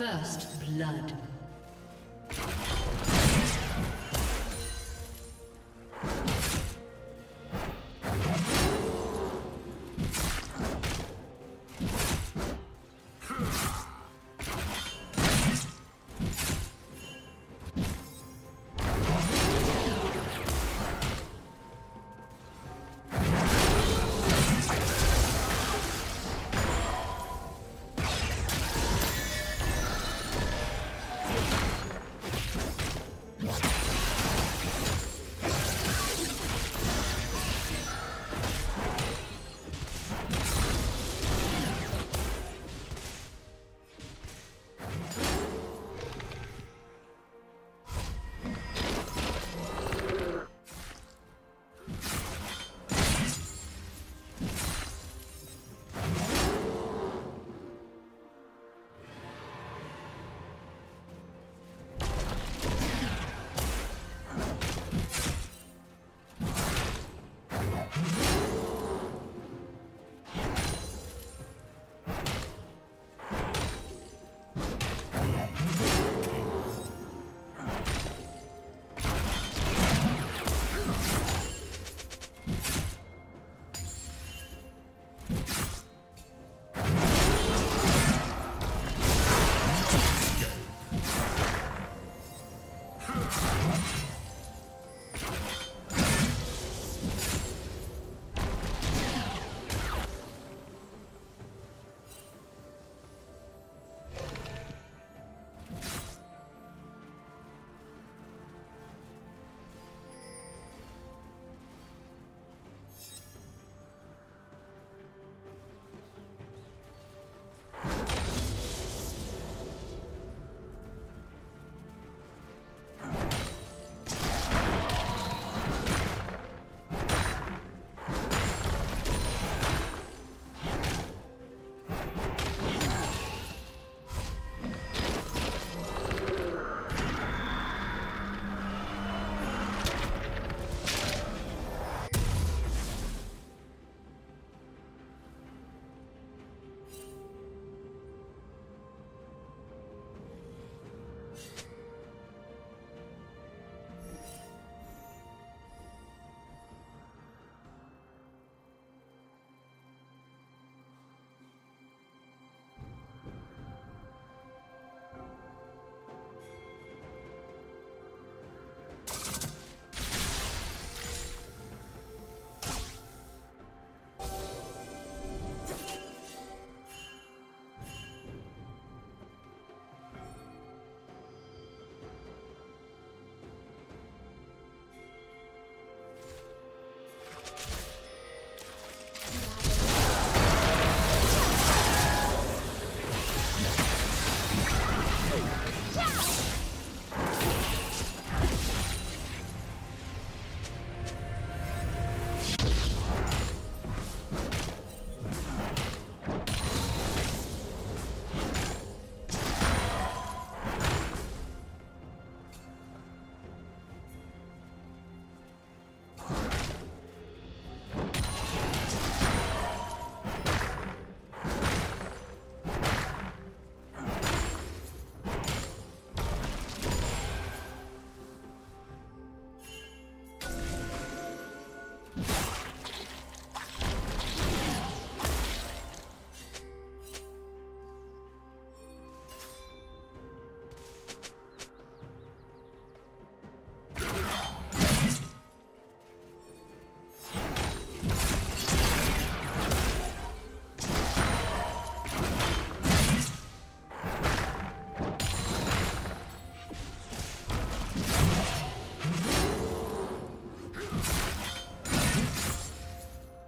First blood.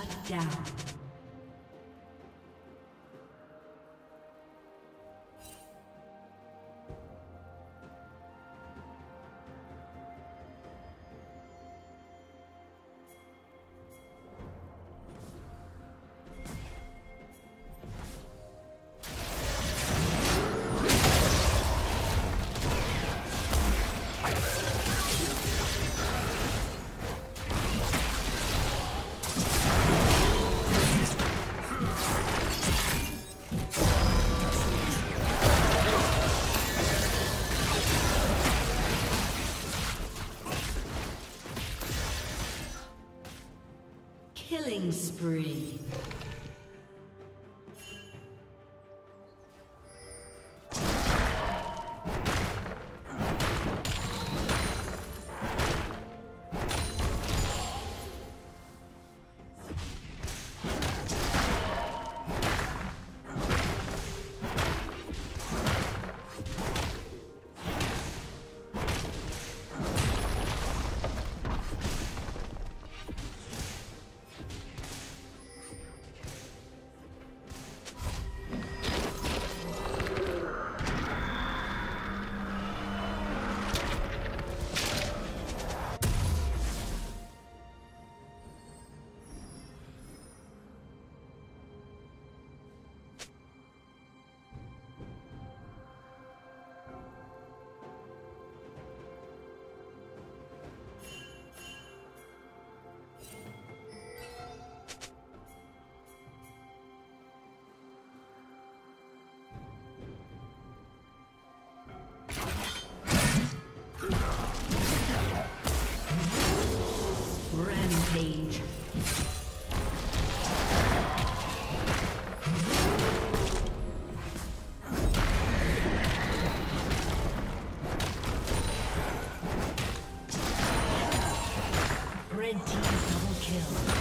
Shut down. Killing spree. Rampage. Red team double kill.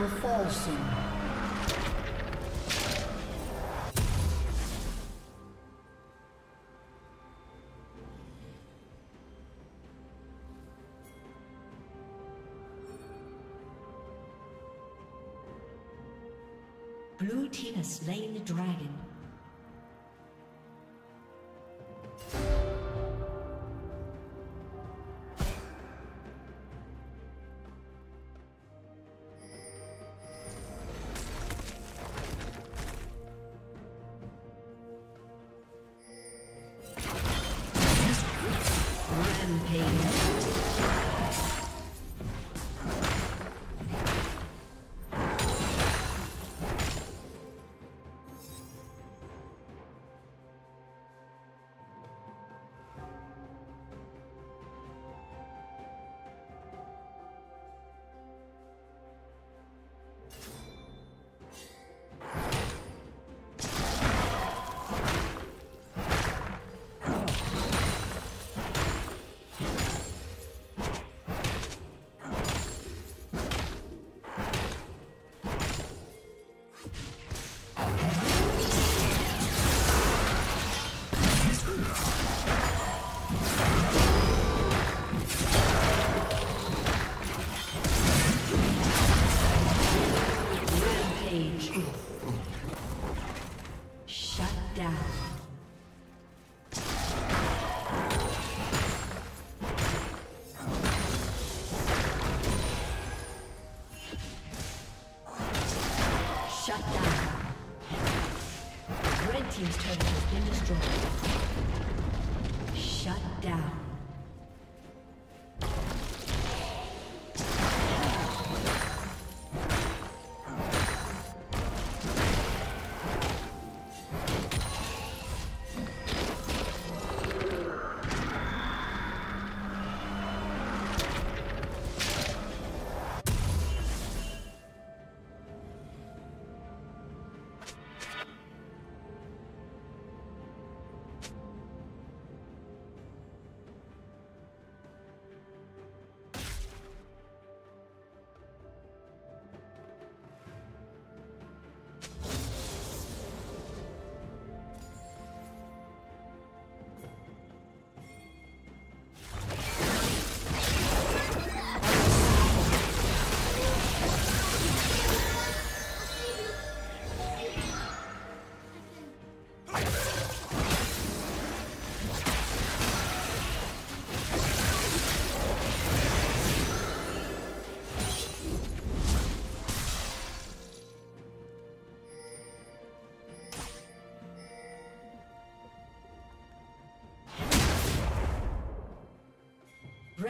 Will fall soon. Blue team has slain the dragon. team's turret has been destroyed. Shut down.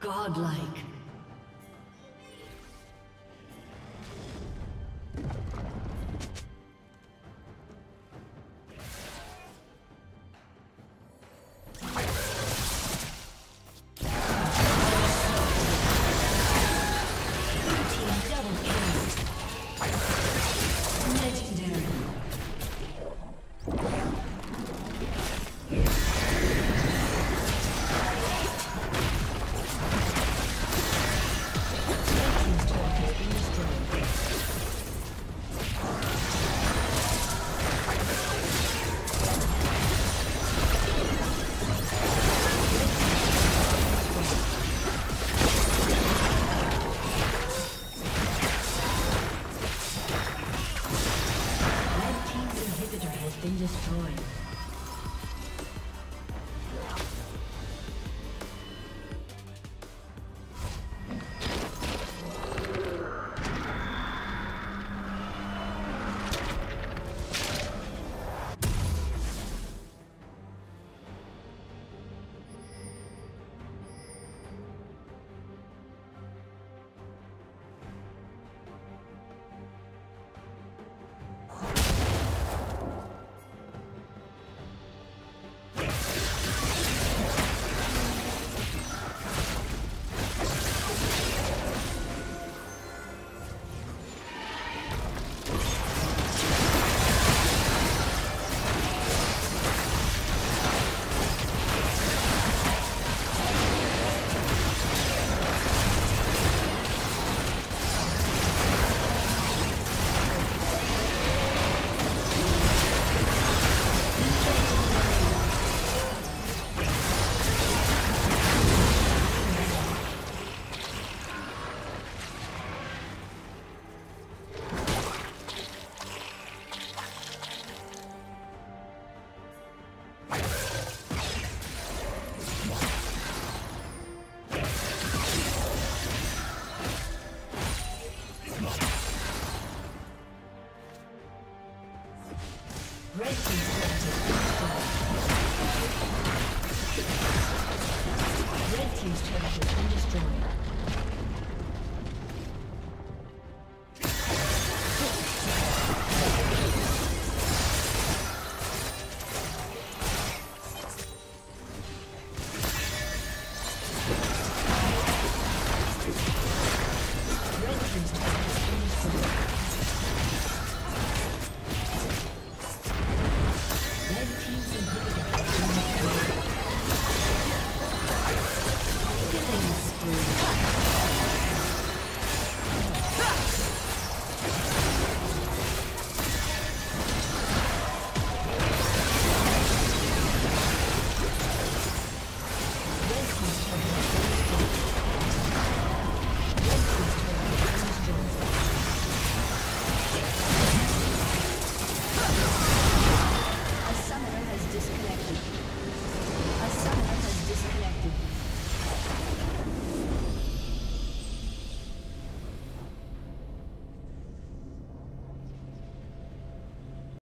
Godlike. Red team.